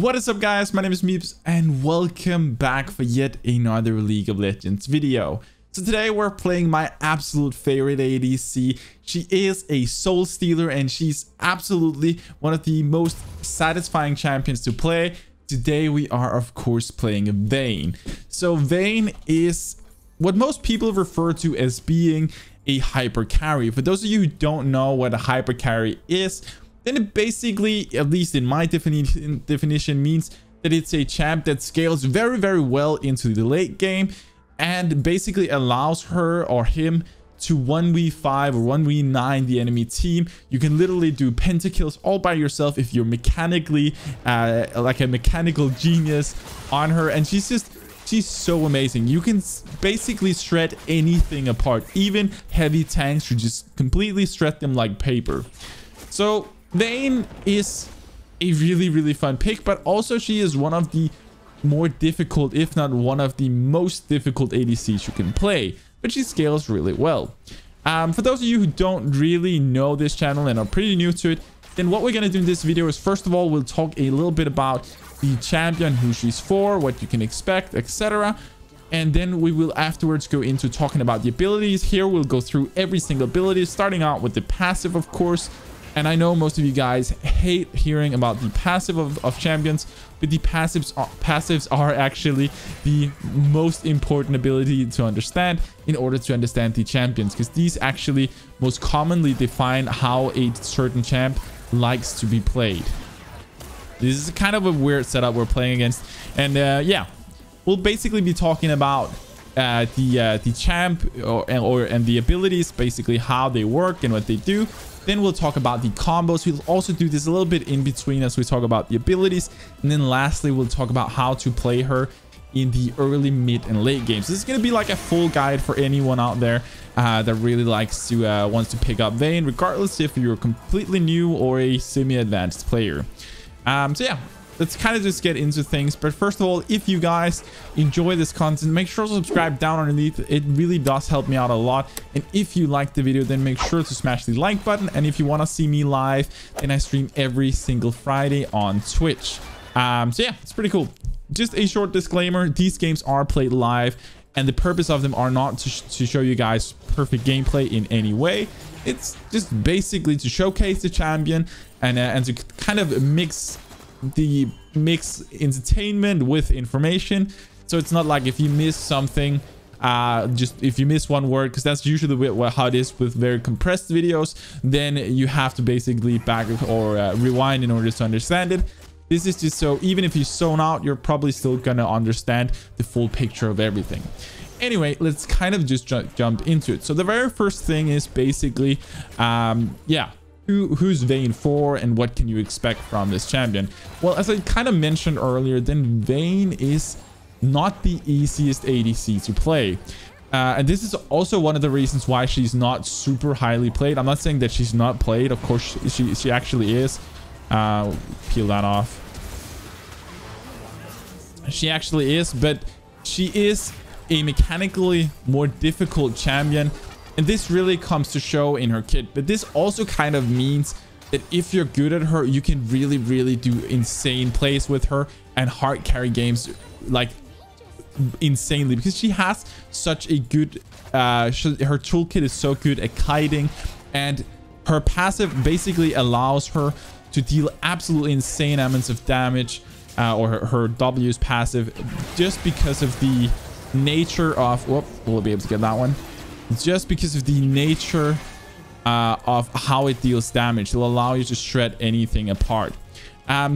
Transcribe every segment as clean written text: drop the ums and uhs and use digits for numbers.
What is up, guys? My name is Meeps and welcome back for yet another League of Legends video. So today we're playing my absolute favorite ADC. She is a soul stealer and she's absolutely one of the most satisfying champions to play. Today we are of course playing Vayne. So Vayne is what most people refer to as being a hyper carry. For those of you who don't know what a hyper carry is, then it basically, at least in my definition, means that it's a champ that scales very, very well into the late game and basically allows her or him to 1v5 or 1v9 the enemy team. You can literally do pentakills all by yourself if you're mechanically, like a mechanical genius on her. And she's so amazing. You can basically shred anything apart. Even heavy tanks, you just completely shred them like paper. So Vayne is a really, really fun pick, but also she is one of the more difficult, if not one of the most difficult ADCs you can play, but she scales really well. For those of you who don't really know this channel and are pretty new to it, then what we're going to do in this video is, first of all, we'll talk a little bit about the champion, who she's for, what you can expect, etc. And then we will afterwards go into talking about the abilities. Here we'll go through every single ability, starting out with the passive, of course. And I know most of you guys hate hearing about the passive of champions, but the passives are actually the most important ability to understand in order to understand the champions, because these actually most commonly define how a certain champ likes to be played. This is kind of a weird setup we're playing against. And yeah, we'll basically be talking about the champ and the abilities, basically how they work and what they do. Then we'll talk about the combos. We'll also do this a little bit in between as we talk about the abilities. And then lastly, we'll talk about how to play her in the early, mid, and late games. This is going to be like a full guide for anyone out there that really likes to wants to pick up Vayne, regardless if you're completely new or a semi-advanced player. So yeah, let's kind of just get into things. But first of all, if you guys enjoy this content, make sure to subscribe down underneath. It really does help me out a lot. And if you like the video, then make sure to smash the like button. And if you want to see me live, then I stream every single Friday on Twitch. So yeah, it's pretty cool. Just a short disclaimer, these games are played live, and the purpose of them are not to show you guys perfect gameplay in any way. It's just basically to showcase the champion and to kind of mix entertainment with information. So it's not like if you miss something, just if you miss one word, because that's usually how it is with very compressed videos, then you have to basically back or rewind in order to understand it. This is just so even if you zone out, you're probably still gonna understand the full picture of everything. Anyway, let's kind of just jump into it. So the very first thing is basically yeah, who's Vayne for and what can you expect from this champion? Well, as I kind of mentioned earlier, then Vayne is not the easiest ADC to play. And this is also one of the reasons why she's not super highly played. I'm not saying that she's not played. Of course, she actually is. Peel that off. She actually is, but she is a mechanically more difficult champion. And this really comes to show in her kit. But this also kind of means that if you're good at her, you can really, really do insane plays with her and hard carry games like insanely, because she has such a good, her toolkit is so good at kiting, and her passive basically allows her to deal absolutely insane amounts of damage, or her W's passive, just because of the nature of, whoop, we'll be able to get that one. Just because of the nature of how it deals damage, it'll allow you to shred anything apart.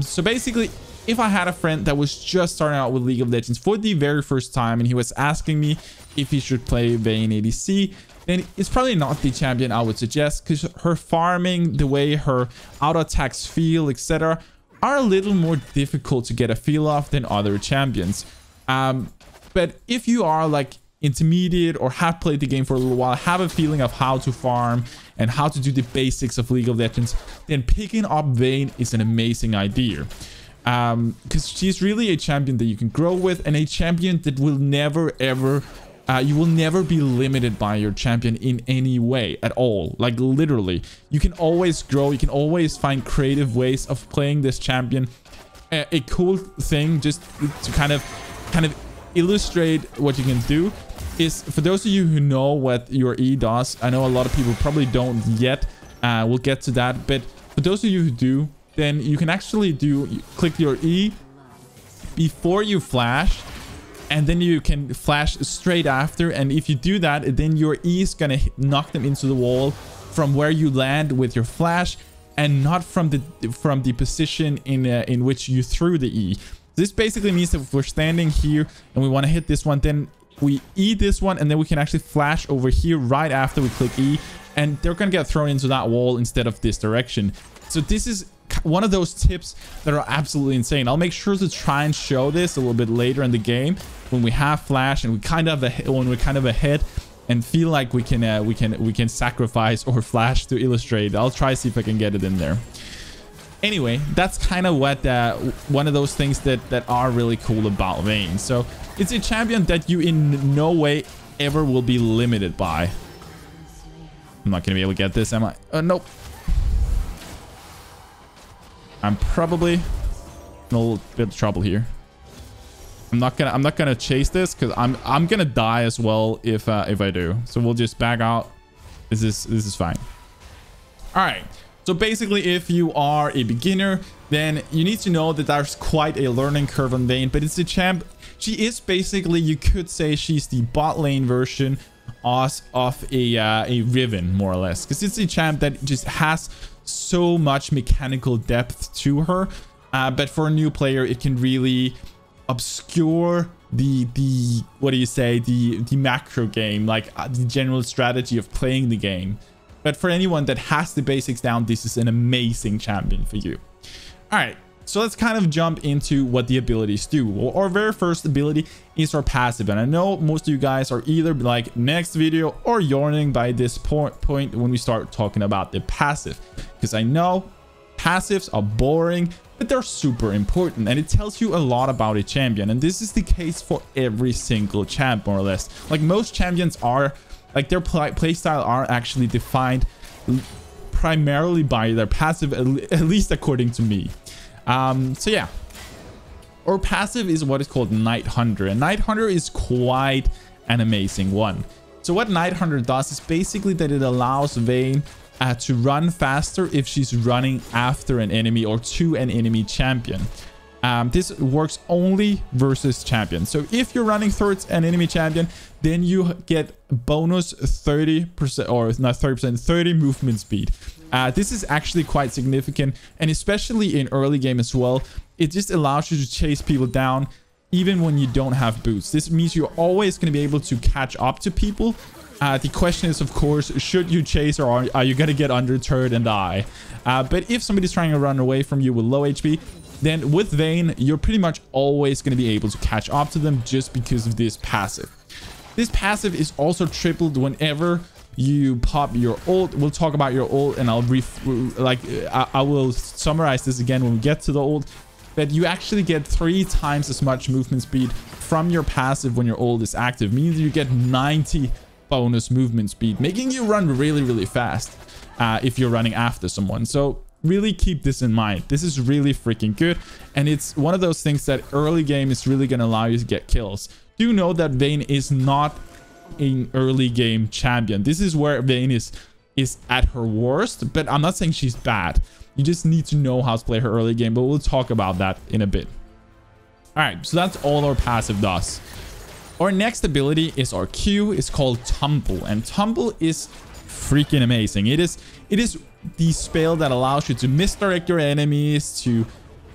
So basically, if I had a friend that was just starting out with League of Legends for the very first time, and he was asking me if he should play Vayne ADC, then it's probably not the champion I would suggest, because her farming, the way her auto attacks feel, etc., are a little more difficult to get a feel of than other champions. But if you are like intermediate or have played the game for a little while, have a feeling of how to farm and how to do the basics of League of Legends, then picking up Vayne is an amazing idea, because she's really a champion that you can grow with, and a champion that will never ever you will never be limited by your champion in any way at all. Like literally, you can always grow, you can always find creative ways of playing this champion a cool thing just to kind of illustrate what you can do is, for those of you who know what your E does, I know a lot of people probably don't yet, we'll get to that, but for those of you who do, then you can actually click your E before you flash, and then you can flash straight after. And if you do that, then your E is gonna knock them into the wall from where you land with your flash, and not from the position in which you threw the E. This basically means that if we're standing here and we want to hit this one, then we E this one, and then we can actually flash over here right after we click E, and they're gonna get thrown into that wall instead of this direction. So this is one of those tips that are absolutely insane. I'll make sure to try and show this a little bit later in the game when we have flash and we kind of ahead and feel like we can sacrifice or flash to illustrate. I'll try to see if I can get it in there. Anyway, that's kind of what one of those things that are really cool about Vayne. So it's a champion that you in no way ever will be limited by. I'm not gonna be able to get this, am I? Nope. I'm probably in a little bit of trouble here. I'm not gonna chase this because I'm gonna die as well if I do. So we'll just back out. This is fine. All right. So basically, if you are a beginner, then you need to know that there's quite a learning curve on Vayne. But it's the champ. She is basically, you could say, she's the bot lane version of a Riven, more or less, because it's a champ that just has so much mechanical depth to her, but for a new player it can really obscure the what do you say, the macro game, like the general strategy of playing the game. But for anyone that has the basics down, this is an amazing champion for you. All right, so let's kind of jump into what the abilities do. Well, our very first ability is our passive, and I know most of you guys are either like next video or yawning by this point when we start talking about the passive, because I know passives are boring, but they're super important, and it tells you a lot about a champion. And this is the case for every single champ, more or less. Like, most champions are like, their playstyle are actually defined primarily by their passive, at least according to me. So yeah, our passive is what is called Night Hunter, and Night Hunter is quite an amazing one. So what Night Hunter does is basically that it allows Vayne to run faster if she's running after an enemy or to an enemy champion. This works only versus champions. So if you're running towards an enemy champion, then you get bonus 30% or not 30%, 30 movement speed. This is actually quite significant, and especially in early game as well. It just allows you to chase people down even when you don't have boots. This means you're always going to be able to catch up to people. The question is, of course, should you chase, or are you going to get under turret and die? But if somebody's trying to run away from you with low HP, then with Vayne, you're pretty much always going to be able to catch up to them just because of this passive. This passive is also tripled whenever you pop your ult. We'll talk about your ult, and I will summarize this again when we get to the ult. But you actually get 3 times as much movement speed from your passive when your ult is active, meaning you get 90 bonus movement speed, making you run really, really fast if you're running after someone. So really keep this in mind. This is really freaking good, and it's one of those things that early game is really going to allow you to get kills. Do know that Vayne is not an early game champion. This is where Vayne is at her worst, but I'm not saying she's bad. You just need to know how to play her early game, but we'll talk about that in a bit. All right, so that's all our passive does. Our next ability is our Q. It's called Tumble, and Tumble is freaking amazing. It is the spell that allows you to misdirect your enemies, to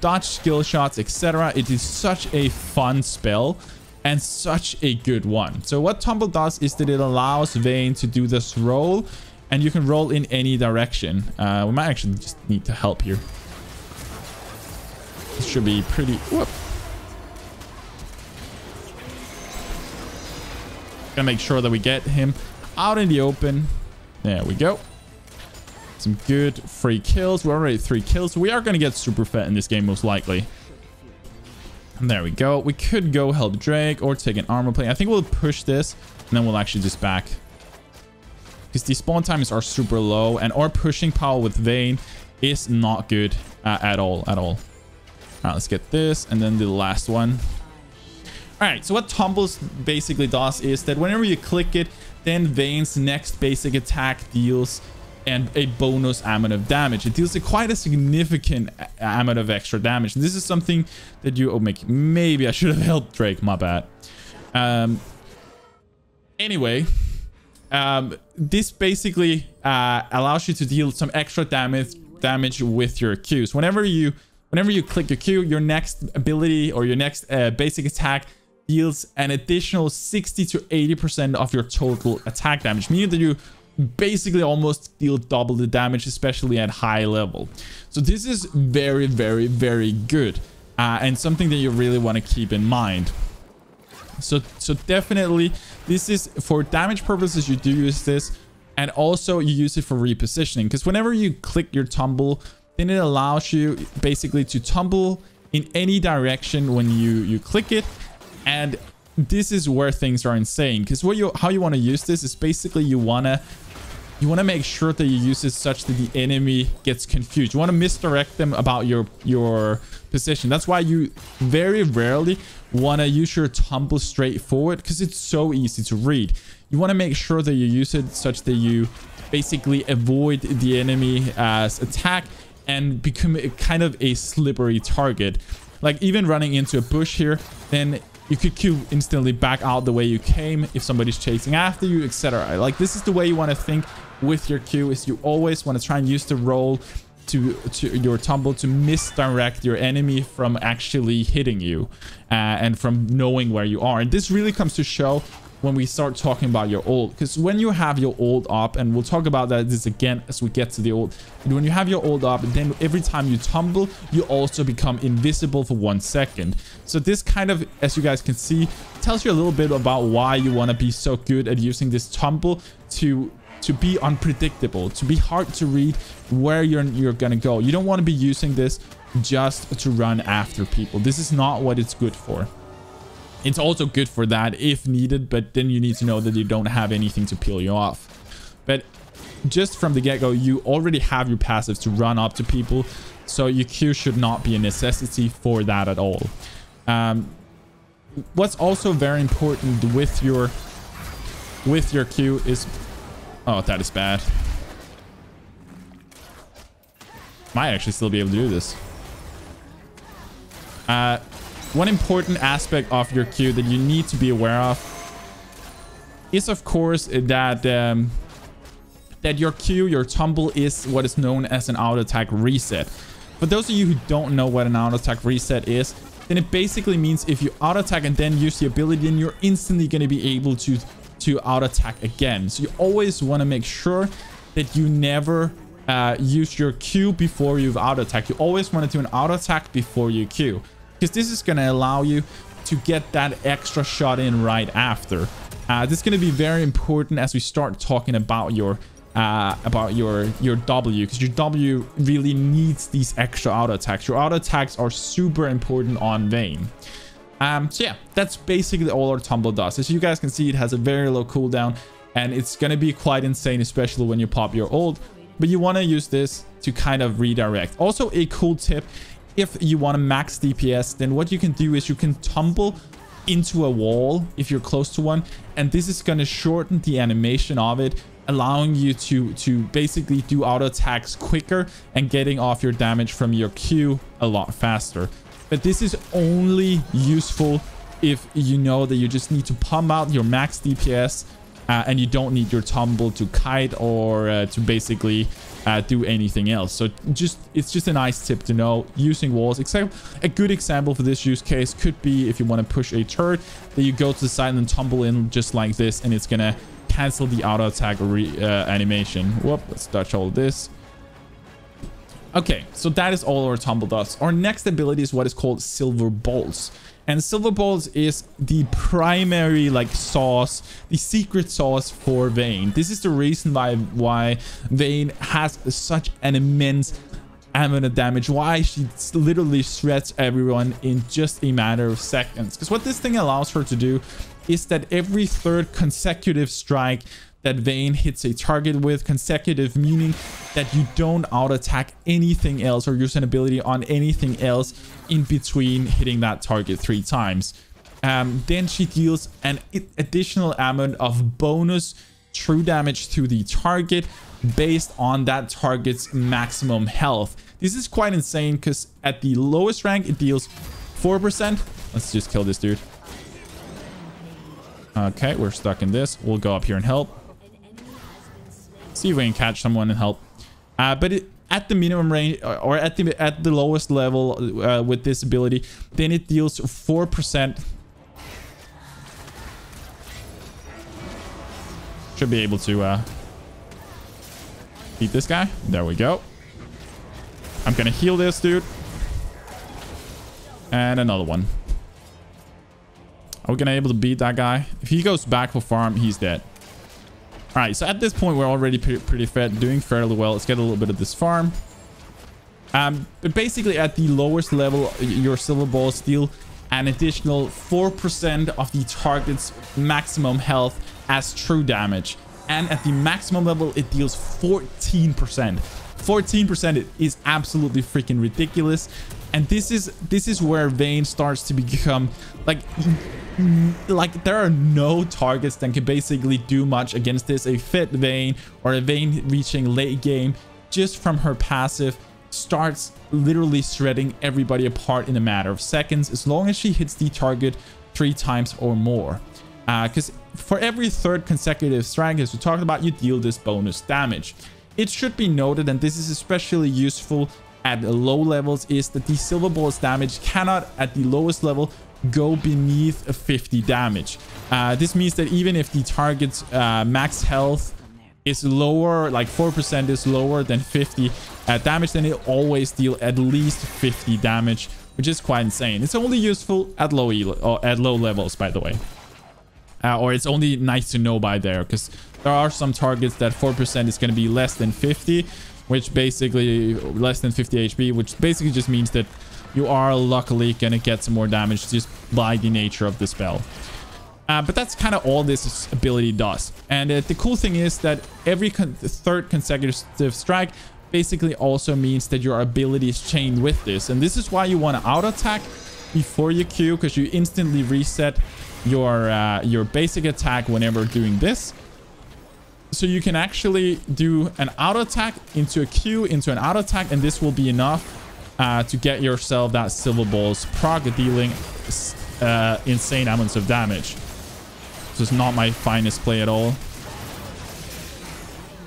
dodge skill shots, etc. It is such a fun spell and such a good one. So what Tumble does is that it allows Vayne to do this roll, and you can roll in any direction. We might actually just need to help here. This should be pretty... Whoop. Gonna make sure that we get him out in the open. There we go. Some good free kills. We're already 3 kills. We are gonna get super fat in this game, most likely. And there we go. We could go help Drake or take an armor plate. I think we'll push this, and then we'll actually just back, because the spawn times are super low, and our pushing power with Vayne is not good at all. Alright, let's get this, and then the last one. Alright, so what Tumbles basically does is that whenever you click it, then Vayne's next basic attack deals and a bonus amount of damage. It deals quite a significant amount of extra damage. This is something that you... Oh, maybe I should have helped Drake. My bad. Anyway, this basically allows you to deal some extra damage with your Qs. Whenever you click your Q, your next ability or your next basic attack deals an additional 60 to 80% of your total attack damage, meaning that you basically almost deal double the damage, especially at high level. So this is very, very, very good, and something that you really want to keep in mind. So definitely, this is for damage purposes. You do use this, and also you use it for repositioning, because whenever you click your tumble, then it allows you basically to tumble in any direction when you click it. And this is where things are insane, because how you want to use this is basically you want to make sure that you use it such that the enemy gets confused. You want to misdirect them about your position. That's why you very rarely want to use your tumble straight forward, because it's so easy to read. You want to make sure that you use it such that you basically avoid the enemy's attack and become kind of a slippery target. Like even running into a bush here, then you could Q instantly back out the way you came if somebody's chasing after you, etc. Like this is the way you want to think with your Q, is you always want to try and use the roll to your tumble to misdirect your enemy from actually hitting you and from knowing where you are. And this really comes to show when we start talking about your ult, because when you have your ult up, and we'll talk about this again as we get to the ult, but when you have your ult up, then every time you tumble, you also become invisible for 1 second. So this kind of, as you guys can see, tells you a little bit about why you want to be so good at using this tumble to be unpredictable, to be hard to read where you're gonna go. You don't want to be using this just to run after people. This is not what it's good for. It's also good for that if needed, but then you need to know that you don't have anything to peel you off. But just from the get-go, you already have your passives to run up to people, so your Q should not be a necessity for that at all. What's also very important with your Q is... Oh, that is bad. Might actually still be able to do this. One important aspect of your Q that you need to be aware of is, of course, that that your Q, your tumble, is what is known as an auto attack reset. For those of you who don't know what an auto attack reset is, then it basically means if you auto attack and then use the ability, then you're instantly going to be able to auto attack again. So you always want to make sure that you never use your Q before you've auto attacked. You always want to do an auto attack before you Q, because this is going to allow you to get that extra shot in right after. This is going to be very important as we start talking about your W, because your W really needs these extra auto attacks. Your auto attacks are super important on Vayne. So yeah, that's basically all our tumble does. As you guys can see, it has a very low cooldown, and it's going to be quite insane, especially when you pop your ult. But you want to use this to kind of redirect. Also, a cool tip: if you want to max DPS, then what you can do is you can tumble into a wall if you're close to one, and this is going to shorten the animation of it, allowing you to basically do auto attacks quicker and getting off your damage from your Q a lot faster. But this is only useful if you know that you just need to pump out your max DPS and you don't need your tumble to kite or to basically do anything else. So it's just a nice tip to know, using walls. Except a good example for this use case could be if you want to push a turret, that you go to the side and tumble in just like this, and it's gonna cancel the auto attack animation. Whoop, let's dodge all this. Okay, so that is all our tumble does. Our next ability is what is called Silver Bolts. And Silver Bolts is the primary, like, sauce, the secret sauce for Vayne. This is the reason why Vayne has such an immense amount of damage, why she literally shreds everyone in just a matter of seconds. Because what this thing allows her to do is that every third consecutive strike, that Vayne hits a target with consecutive, meaning that you don't out-attack anything else or use an ability on anything else in between hitting that target 3 times. Then she deals an additional amount of bonus true damage to the target based on that target's maximum health. This is quite insane because at the lowest rank it deals 4%. Let's just kill this dude. Okay, we're stuck in this. We'll go up here and help. See if we can catch someone and help. At the minimum range, or at the lowest level with this ability, then it deals 4%. Should be able to beat this guy. There we go. I'm gonna heal this dude. And another one. Are we gonna be able to beat that guy? If he goes back for farm, he's dead. All right, so at this point, we're already pretty fed, doing fairly well. Let's get a little bit of this farm. But basically, at the lowest level, your silver balls deal an additional 4% of the target's maximum health as true damage. And at the maximum level, it deals 14%. 14% is absolutely freaking ridiculous. And this is where Vayne starts to become like there are no targets that can basically do much against this. A fit Vayne or a Vayne reaching late game just from her passive starts literally shredding everybody apart in a matter of seconds, as long as she hits the target 3 times or more, because for every 3rd consecutive strike, as we talked about, you deal this bonus damage. It should be noted, and this is especially useful at low levels, is that the silver ball's damage cannot at the lowest level go beneath 50 damage. This means that even if the target's max health is lower, like 4% is lower than 50 damage, then it always deal at least 50 damage, which is quite insane. It's only useful at low levels, by the way. Or it's only nice to know by there, because there are some targets that 4% is going to be less than 50, which basically less than 50 HP, which basically just means that you are luckily going to get some more damage just by the nature of the spell. But that's kind of all this ability does. And the cool thing is that every 3rd consecutive strike basically also means that your ability is chained with this. And this is why you want to out-attack before you Q, because you instantly reset your basic attack whenever doing this, so you can actually do an auto attack into a Q into an auto attack, and this will be enough to get yourself that silver balls proc, dealing insane amounts of damage. This is not my finest play at all.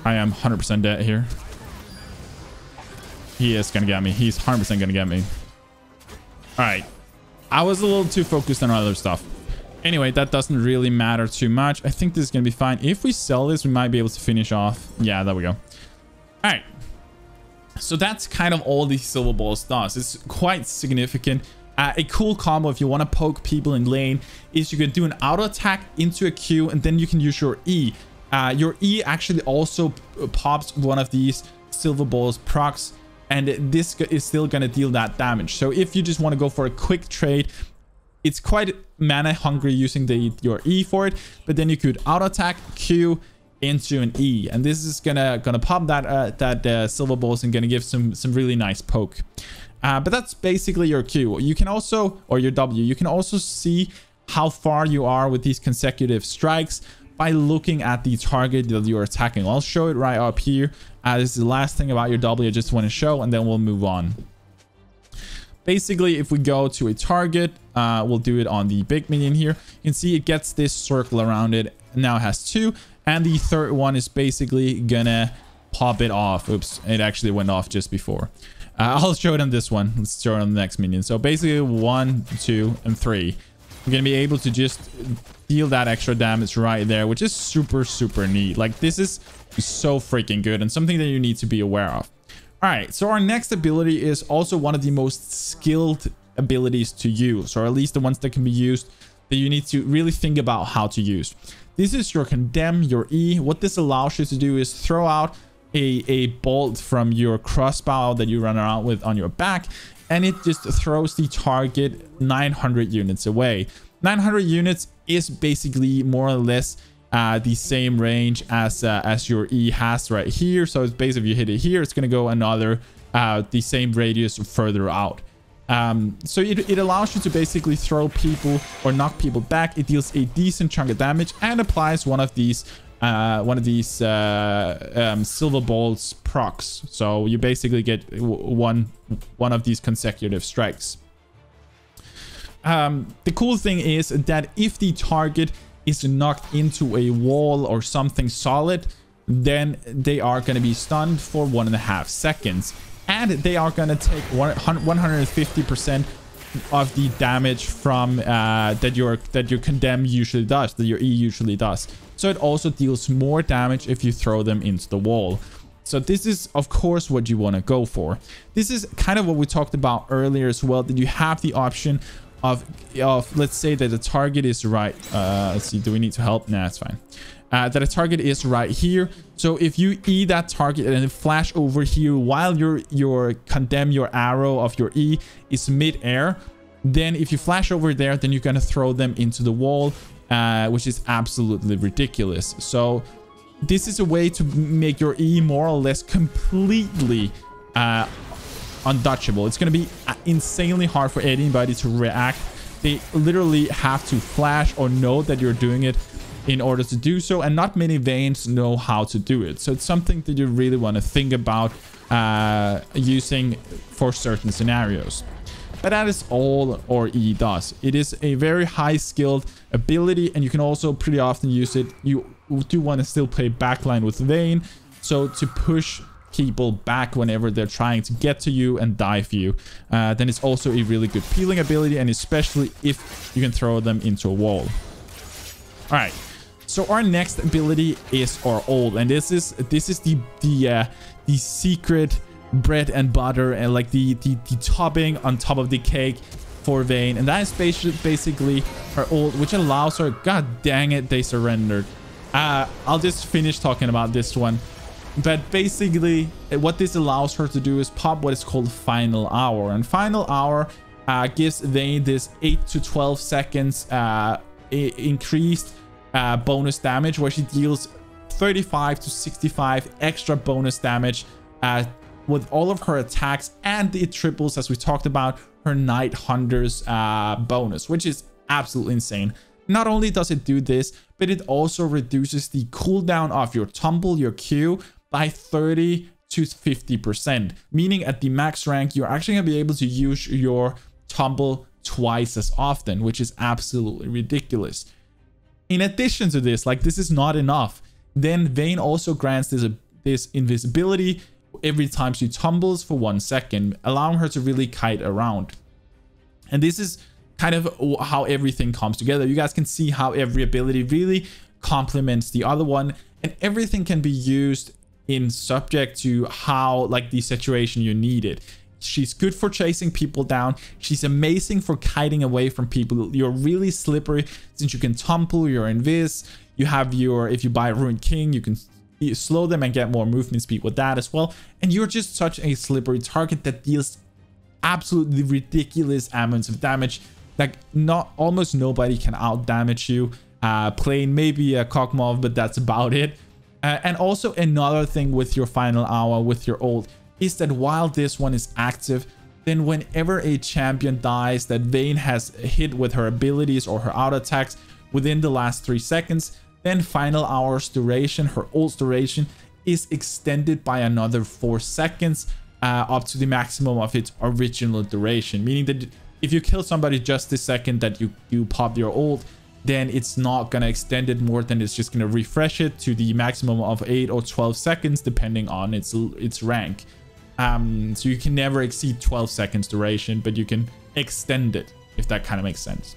I am 100% dead here. He is gonna get me. He's 100% gonna get me. All right, I was a little too focused on other stuff. Anyway, that doesn't really matter too much. I think this is going to be fine. If we sell this, we might be able to finish off. Yeah, there we go. All right. So that's kind of all the silver balls does. It's quite significant. A cool combo if you want to poke people in lane is you can do an auto attack into a Q, and then you can use your E. Your E actually also pops one of these silver balls procs, and this is still going to deal that damage. So if you just want to go for a quick trade, it's quite mana hungry using your E for it, but then you could auto attack Q into an E, and this is gonna pop that silver balls and gonna give some really nice poke. But that's basically your Q. You can also, or your W, you can also see how far you are with these consecutive strikes by looking at the target that you're attacking. I'll show it right up here. This is the last thing about your W I just want to show, and then we'll move on. Basically, if we go to a target, we'll do it on the big minion here. You can see it gets this circle around it. Now it has 2. And the 3rd one is basically gonna pop it off. Oops, it actually went off just before. I'll show it on this one. Let's show it on the next minion. So basically 1, 2, and 3. We're gonna be able to just deal that extra damage right there, which is super, super neat. Like, this is so freaking good and something that you need to be aware of. All right, so our next ability is also one of the most skilled abilities to use, or at least the ones that can be used that you need to really think about how to use. This is your Condemn, your E. What this allows you to do is throw out a bolt from your crossbow that you run around with on your back, and it just throws the target 900 units away. 900 units is basically more or less the same range as your E has right here. So it's basically, if you hit it here, it's going to go another the same radius further out. So it allows you to basically throw people or knock people back. It deals a decent chunk of damage and applies one of these silver balls procs. So you basically get one of these consecutive strikes. The cool thing is that if the target is knocked into a wall or something solid, then they are going to be stunned for 1.5 seconds. And they are going to take 150% of the damage from that your condemn usually does, that your E usually does. So it also deals more damage if you throw them into the wall. So this is, of course, what you want to go for. This is kind of what we talked about earlier as well, that you have the option of let's say that the target is right. Let's see, do we need to help? Nah, it's fine. That a target is right here. So if you E that target and then flash over here while your condemn, your arrow of your E is mid-air, then if you flash over there, then you're going to throw them into the wall, which is absolutely ridiculous. So this is a way to make your E more or less completely undodgeable. It's going to be insanely hard for anybody to react. They literally have to flash or know that you're doing it in order to do so, and not many Vaynes know how to do it. So it's something that you really want to think about using for certain scenarios. But that is all RE does. It is a very high skilled ability, and you can also pretty often use it. You do want to still play backline with Vayne, so to push people back whenever they're trying to get to you and dive you. Then it's also a really good peeling ability, and especially if you can throw them into a wall. All right. So our next ability is our ult, and this is the secret bread and butter, and like the topping on top of the cake for Vayne, and that is basically her ult, which allows her. God dang it, they surrendered. I'll just finish talking about this one, but basically what this allows her to do is pop what is called Final Hour, and Final Hour gives Vayne this 8 to 12 seconds increased bonus damage, where she deals 35 to 65 extra bonus damage with all of her attacks, and it triples, as we talked about, her Night Hunter's bonus, which is absolutely insane. Not only does it do this, but it also reduces the cooldown of your tumble, your Q, by 30 to 50%, meaning at the max rank, you're actually going to be able to use your tumble twice as often, which is absolutely ridiculous. In addition to this, like, this is not enough. Then Vayne also grants this invisibility every time she tumbles for 1 second, allowing her to really kite around. And this is kind of how everything comes together. You guys can see how every ability really complements the other one, and everything can be used in subject to how, like, the situation you need it. She's good for chasing people down. She's amazing for kiting away from people. You're really slippery since you can tumble, you're invis. You have your, if you buy Ruined King, you can slow them and get more movement speed with that as well. And you're just such a slippery target that deals absolutely ridiculous amounts of damage. Like, not almost nobody can out damage you. Plain, maybe a Kog'Maw, but that's about it. And also another thing with your Final Hour, with your ult, is that while this one is active, then whenever a champion dies that Vayne has hit with her abilities or her out attacks within the last 3 seconds, then Final Hour's duration, her ult's duration, is extended by another 4 seconds up to the maximum of its original duration, meaning that if you kill somebody just the second that you pop your ult, then it's not going to extend it more than it's just going to refresh it to the maximum of 8 or 12 seconds depending on its rank. So you can never exceed 12 seconds duration, but you can extend it, if that kind of makes sense.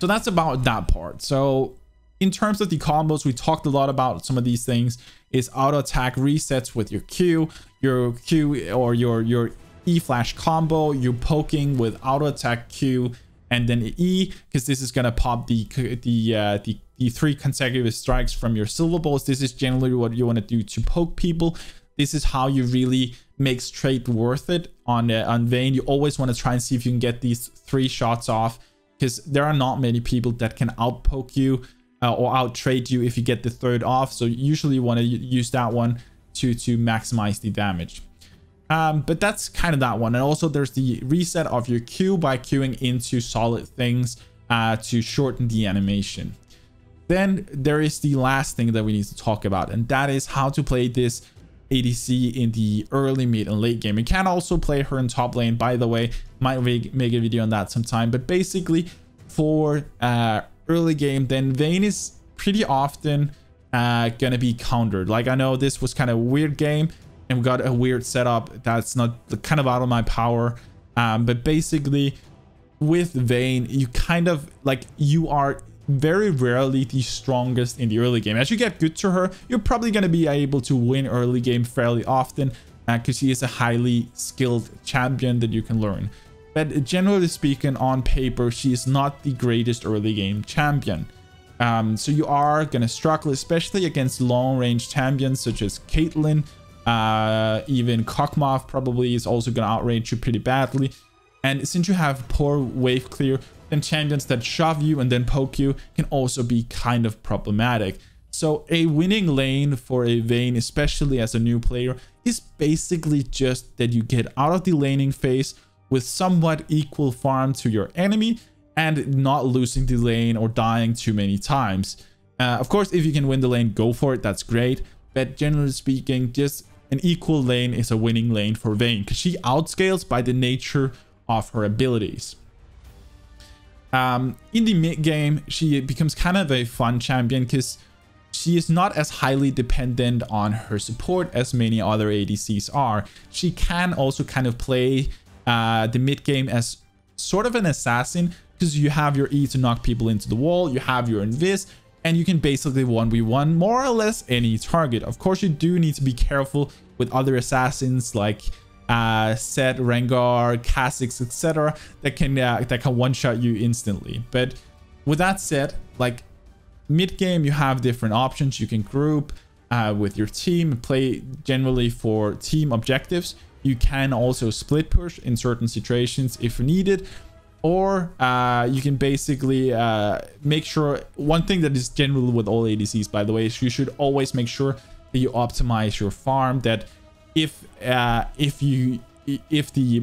So that's about that part. So in terms of the combos, we talked a lot about some of these things. Is auto attack resets with your Q or your E flash combo, you poking with auto attack Q and then E, because this is going to pop the 3 consecutive strikes from your silver balls. This is generally what you want to do to poke people. This is how you really makes trade worth it on Vayne. You always want to try and see if you can get these 3 shots off, because there are not many people that can outpoke you or out trade you if you get the third off. So usually you want to use that one to maximize the damage. But that's kind of that one. And also there's the reset of your Q by queuing into solid things to shorten the animation. Then there is the last thing that we need to talk about, and that is how to play this ADC in the early, mid, and late game. You can also play her in top lane, by the way. Might make a video on that sometime. But basically for early game, then Vayne is pretty often gonna be countered. Like, I know this was kind of a weird game and we got a weird setup that's not kind of out of my power, but basically with Vayne, you kind of like, you are very rarely the strongest in the early game. As you get good to her, you're probably going to be able to win early game fairly often, because she is a highly skilled champion that you can learn. But generally speaking, on paper, she is not the greatest early game champion. So you are going to struggle, especially against long range champions such as Caitlyn. Even Kog'Maw probably is also going to outrange you pretty badly. And since you have poor wave clear, then champions that shove you and then poke you can also be kind of problematic. So a winning lane for a Vayne, especially as a new player, is basically just that you get out of the laning phase with somewhat equal farm to your enemy and not losing the lane or dying too many times. Of course, if you can win the lane, go for it. That's great. But generally speaking, just an equal lane is a winning lane for Vayne, because she outscales by the nature of her abilities. In the mid game, she becomes kind of a fun champion because she is not as highly dependent on her support as many other ADCs are. She can also kind of play the mid game as sort of an assassin, because you have your E to knock people into the wall, you have your invis, and you can basically 1v1 more or less any target. Of course, you do need to be careful with other assassins like Zed, Rengar, Kha'Zix, etc. that can one-shot you instantly. But with that said, like, mid-game, you have different options. You can group with your team, play generally for team objectives. You can also split push in certain situations if needed. Or you can basically make sure, one thing that is general with all ADCs, by the way, is you should always make sure that you optimize your farm, that if the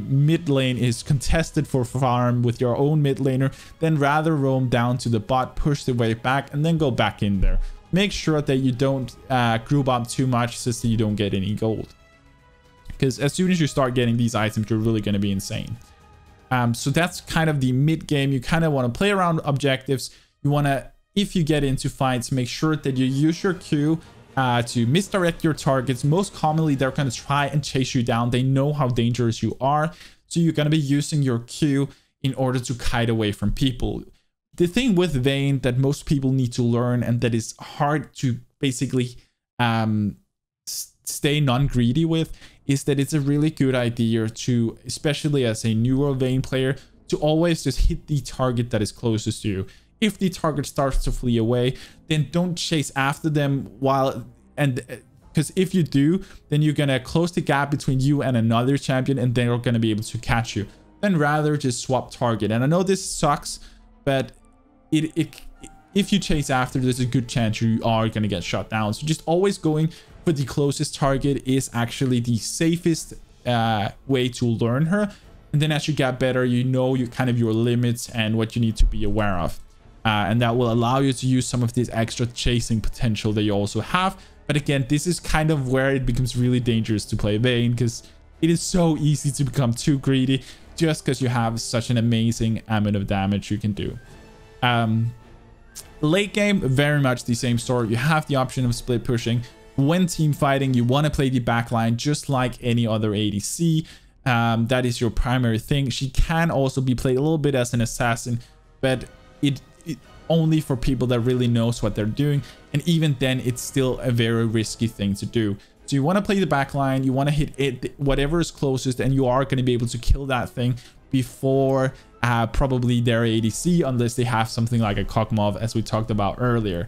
mid lane is contested for farm with your own mid laner, then rather roam down to the bot, push the way back, and then go back in there. Make sure that you don't group up too much so that you don't get any gold, because as soon as you start getting these items, you're really going to be insane. So that's kind of the mid game. You kind of want to play around objectives. You want to, if you get into fights, make sure that you use your Q to misdirect your targets. Most commonly, they're going to try and chase you down. They know how dangerous you are. So you're going to be using your Q in order to kite away from people. The thing with Vayne that most people need to learn, and that is hard to basically stay non-greedy with, is that it's a really good idea to, especially as a newer Vayne player, to always just hit the target that is closest to you. If the target starts to flee away, then don't chase after them because if you do, then you're going to close the gap between you and another champion, and they're going to be able to catch you. Then rather just swap target. And I know this sucks, but if you chase after, there's a good chance you are going to get shot down. So just always going for the closest target is actually the safest way to learn her. And then as you get better, you know your limits and what you need to be aware of. And that will allow you to use some of this extra chasing potential that you also have. But again, this is kind of where it becomes really dangerous to play Vayne, because it is so easy to become too greedy just because you have such an amazing amount of damage you can do. Late game, very much the same story. You have the option of split pushing. When team fighting, you want to play the backline just like any other ADC. That is your primary thing. She can also be played a little bit as an assassin, but it only for people that really knows what they're doing, and even then it's still a very risky thing to do. So you want to play the back line, you want to hit it whatever is closest, and you are going to be able to kill that thing before probably their ADC, unless they have something like a Kog'Maw, as we talked about earlier.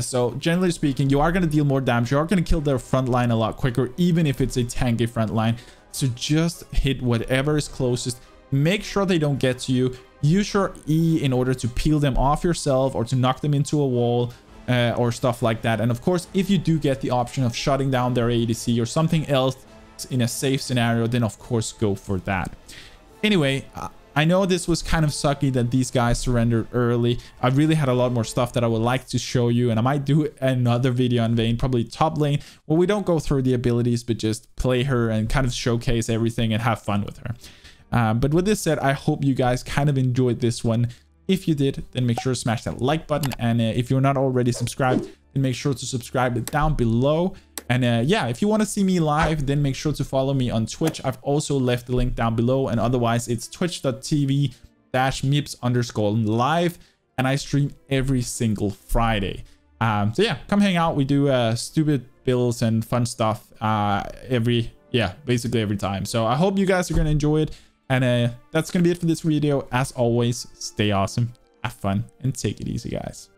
So generally speaking, you are going to deal more damage, you are going to kill their front line a lot quicker, even if it's a tanky front line. So just hit whatever is closest, make sure they don't get to you. use your E in order to peel them off yourself or to knock them into a wall or stuff like that. And of course, if you do get the option of shutting down their ADC or something else in a safe scenario, then of course go for that. Anyway, I know this was kind of sucky that these guys surrendered early. I really had a lot more stuff that I would like to show you, and I might do another video on Vayne, probably top lane, where we don't go through the abilities, but just play her and kind of showcase everything and have fun with her. But with this said, I hope you guys kind of enjoyed this one. If you did, then make sure to smash that like button. And if you're not already subscribed, then make sure to subscribe down below. And yeah, if you want to see me live, then make sure to follow me on Twitch. I've also left the link down below. And otherwise, it's twitch.tv/mips_live. And I stream every single Friday. So yeah, come hang out. We do stupid builds and fun stuff basically every time. So I hope you guys are going to enjoy it. And that's going to be it for this video. As always, stay awesome, have fun, and take it easy, guys.